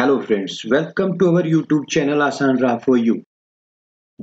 Hello friends, welcome to our YouTube channel Aasan Raah 4 you.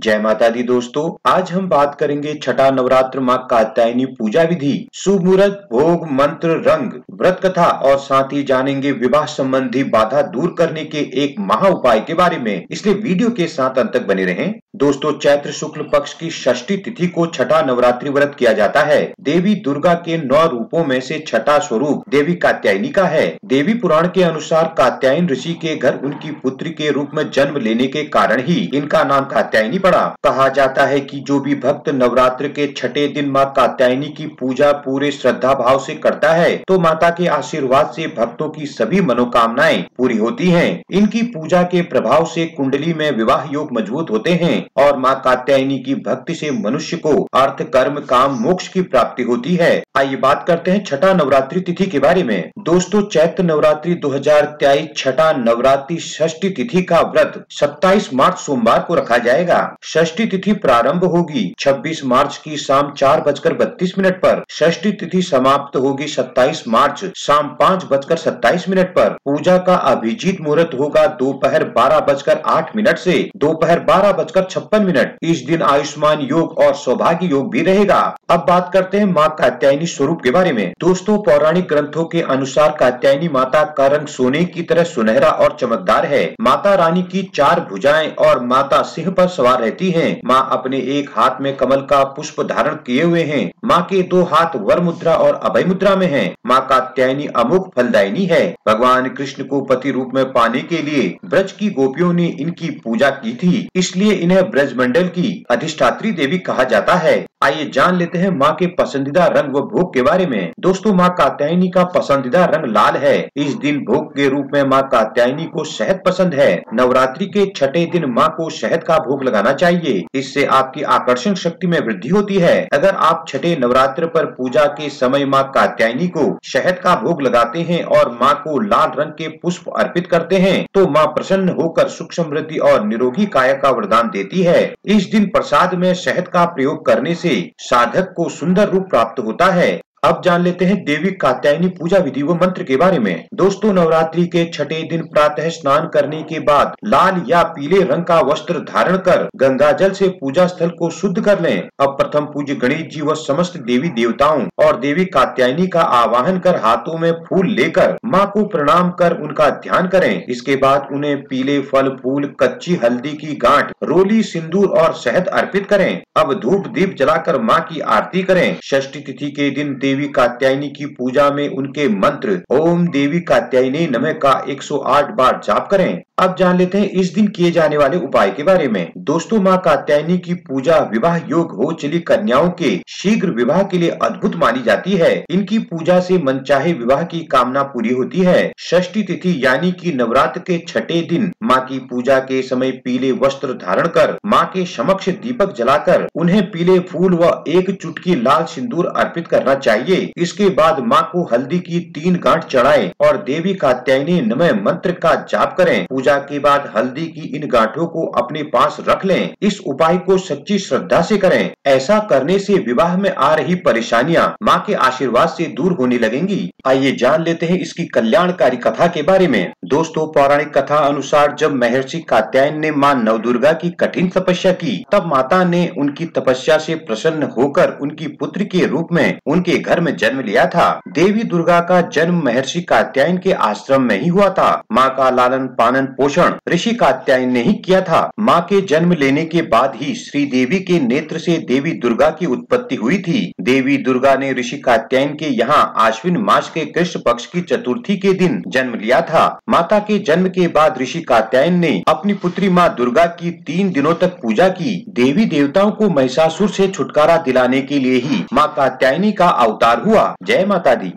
जय माता दी दोस्तों, आज हम बात करेंगे छठा नवरात्र माँ कात्यायनी पूजा विधि, शुभ मुहूर्त, भोग, मंत्र, रंग, व्रत कथा और साथ ही जानेंगे विवाह संबंधी बाधा दूर करने के एक महा उपाय के बारे में। इसलिए वीडियो के साथ अंत तक बने रहें। दोस्तों, चैत्र शुक्ल पक्ष की षष्ठी तिथि को छठा नवरात्रि व्रत किया जाता है। देवी दुर्गा के 9 रूपों में से छठा स्वरूप देवी कात्यायनी का है। देवी पुराण के अनुसार कात्यायन ऋषि के घर उनकी पुत्री के रूप में जन्म लेने के कारण ही इनका नाम कात्यायनी पड़ा। कहा जाता है कि जो भी भक्त नवरात्र के छठे दिन मां कात्यायनी की पूजा पूरे श्रद्धा भाव से करता है तो माता के आशीर्वाद से भक्तों की सभी मनोकामनाएं पूरी होती हैं। इनकी पूजा के प्रभाव से कुंडली में विवाह योग मजबूत होते हैं और मां कात्यायनी की भक्ति से मनुष्य को अर्थ, कर्म, काम, मोक्ष की प्राप्ति होती है। आइए बात करते हैं छठा नवरात्रि तिथि के बारे में। दोस्तों, चैत्र नवरात्रि 2023 छठा नवरात्रि षष्ठी तिथि का व्रत 27 मार्च सोमवार को रखा जाएगा। षष्ठी तिथि प्रारंभ होगी 26 मार्च की शाम 4:32 पर। षष्ठी तिथि समाप्त होगी 27 मार्च शाम 5:27 पर। पूजा का अभिजीत मुहूर्त होगा दोपहर 12:08 से दोपहर 12:56। इस दिन आयुष्मान योग और सौभाग्य योग भी रहेगा। अब बात करते हैं माँ कात्यायनी स्वरूप के बारे में। दोस्तों, पौराणिक ग्रंथों के अनुसार कात्यायनी माता का रंग सोने की तरह सुनहरा और चमकदार है। माता रानी की 4 भुजाएं और माता सिंह पर सवार रहती हैं। माँ अपने एक हाथ में कमल का पुष्प धारण किए हुए हैं। माँ के 2 हाथ वर मुद्रा और अभय मुद्रा में हैं। माँ कात्यायनी अमोघ फलदायिनी है। भगवान कृष्ण को पति रूप में पाने के लिए ब्रज की गोपियों ने इनकी पूजा की थी, इसलिए इन्हें ब्रजमंडल की अधिष्ठात्री देवी कहा जाता है। आइए जान लेते हैं माँ के पसंदीदा रंग व भोग के बारे में। दोस्तों, माँ कात्यायनी का पसंदीदा रंग लाल है। इस दिन भोग के रूप में माँ कात्यायनी को शहद पसंद है। नवरात्रि के छठे दिन माँ को शहद का भोग लगाना चाहिए, इससे आपकी आकर्षण शक्ति में वृद्धि होती है। अगर आप छठे नवरात्र पर पूजा के समय माँ कात्यायनी को शहद का भोग लगाते हैं और माँ को लाल रंग के पुष्प अर्पित करते हैं तो माँ प्रसन्न होकर सुख, समृद्धि और निरोगी काया का वरदान देती है। इस दिन प्रसाद में शहद का प्रयोग करने से साधक को सुंदर रूप प्राप्त होता है। अब जान लेते हैं देवी कात्यायनी पूजा विधि व मंत्र के बारे में। दोस्तों, नवरात्रि के छठे दिन प्रातः स्नान करने के बाद लाल या पीले रंग का वस्त्र धारण कर गंगा जल से पूजा स्थल को शुद्ध कर लें। अब प्रथम पूज्य गणेश जी व समस्त देवी देवताओं और देवी कात्यायनी का आवाहन कर हाथों में फूल लेकर माँ को प्रणाम कर उनका ध्यान करें। इसके बाद उन्हें पीले फल, फूल, कच्ची हल्दी की गांठ, रोली, सिंदूर और शहद अर्पित करें। अब धूप दीप जलाकर माँ की आरती करें। षष्ठी तिथि के दिन देवी कात्यायनी की पूजा में उनके मंत्र ओम देवी कात्यायनी नमः का 108 बार जाप करें। अब जान लेते हैं इस दिन किए जाने वाले उपाय के बारे में। दोस्तों, माँ कात्यायनी की पूजा विवाह योग हो चली कन्याओं के शीघ्र विवाह के लिए अद्भुत मानी जाती है। इनकी पूजा से मनचाहे विवाह की कामना पूरी होती है। षष्ठी तिथि यानी कि नवरात्र के छठे दिन माँ की पूजा के समय पीले वस्त्र धारण कर माँ के समक्ष दीपक जलाकर उन्हें पीले फूल व एक चुटकी लाल सिंदूर अर्पित करना चाहिए। इसके बाद माँ को हल्दी की 3 गांठ चढ़ाएं और देवी कात्यायनी नमः मंत्र का जाप करें। पूजा के बाद हल्दी की इन गांठों को अपने पास रख लें। इस उपाय को सच्ची श्रद्धा से करें। ऐसा करने से विवाह में आ रही परेशानियां माँ के आशीर्वाद से दूर होने लगेंगी। आइए जान लेते हैं इसकी कल्याणकारी कथा के बारे में। दोस्तों, पौराणिक कथा अनुसार जब महर्षि कात्यायन ने माँ नवदुर्गा की कठिन तपस्या की तब माता ने उनकी तपस्या से प्रसन्न होकर उनकी पुत्र के रूप में उनके घर में जन्म लिया था। देवी दुर्गा का जन्म महर्षि कात्यायन के आश्रम में ही हुआ था। माँ का लालन पालन पोषण ऋषि कात्यायन ने ही किया था। माँ के जन्म लेने के बाद ही श्री देवी के नेत्र से देवी दुर्गा की उत्पत्ति हुई थी। देवी दुर्गा ने ऋषि कात्यायन के यहाँ आश्विन मास के कृष्ण पक्ष की चतुर्थी के दिन जन्म लिया था। माता के जन्म के बाद ऋषि कात्यायन ने अपनी पुत्री माँ दुर्गा की 3 दिनों तक पूजा की। देवी देवताओं को महिषासुर से छुटकारा दिलाने के लिए ही माँ कात्यायनी का अवतार हुआ। जय माता दी।